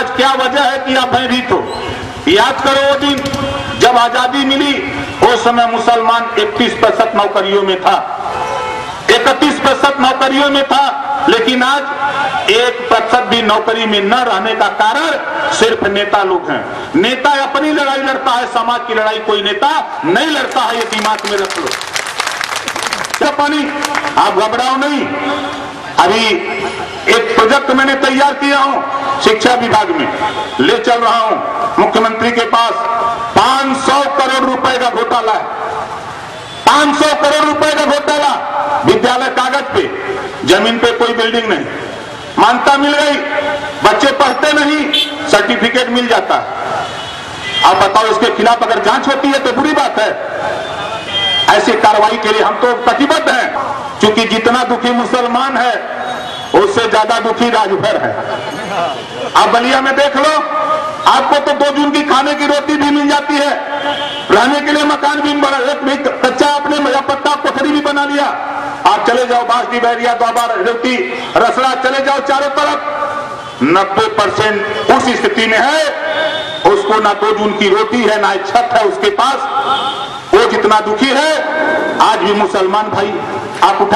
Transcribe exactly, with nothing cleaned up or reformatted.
आज क्या वजह है कि आप भयभीत हो? याद करो वो दिन जब आजादी मिली, उस समय मुसलमान इकतीस प्रतिशत नौकरियों में था, इकतीस प्रतिशत नौकरियों में था। लेकिन आज एक प्रतिशत भी नौकरी में न रहने का कारण सिर्फ नेता लोग हैं। नेता अपनी लड़ाई लड़ता है, समाज की लड़ाई कोई नेता नहीं लड़ता है, ये दिमाग में रख लो। पानी आप घबराओ नहीं। अभी एक प्रोजेक्ट मैंने तैयार किया हूं, शिक्षा विभाग में ले चल रहा हूं मुख्यमंत्री के पास। पाँच सौ करोड़ रुपए का घोटाला है, पाँच सौ करोड़ रुपए का घोटाला। विद्यालय कागज पे, जमीन पे कोई बिल्डिंग नहीं, मान्यता मिल गई, बच्चे पढ़ते नहीं, सर्टिफिकेट मिल जाता है। आप बताओ इसके खिलाफ अगर जांच होती है तो बुरी बात है। ऐसी कार्रवाई के लिए हम तो प्रतिबद्ध हैं, क्योंकि जितना दुखी मुसलमान है उससे ज्यादा दुखी राजभर है। आप बलिया में देख लो, आपको तो दो दिन की खाने की रोटी भी मिल जाती है, रहने के लिए मकान भी बना, एक भी कच्चा आपने मजा पत्ता कोठरी भी बना लिया। आप चले जाओ बांसडी बहरिया द्वाबार रोटी रसड़ा, चले जाओ चारों तरफ, नब्बे परसेंट उस स्थिति में है, उसको ना दो दिन की रोटी है ना छत है उसके पास। वो जितना दुखी है आज भी मुसलमान भाई आप उठा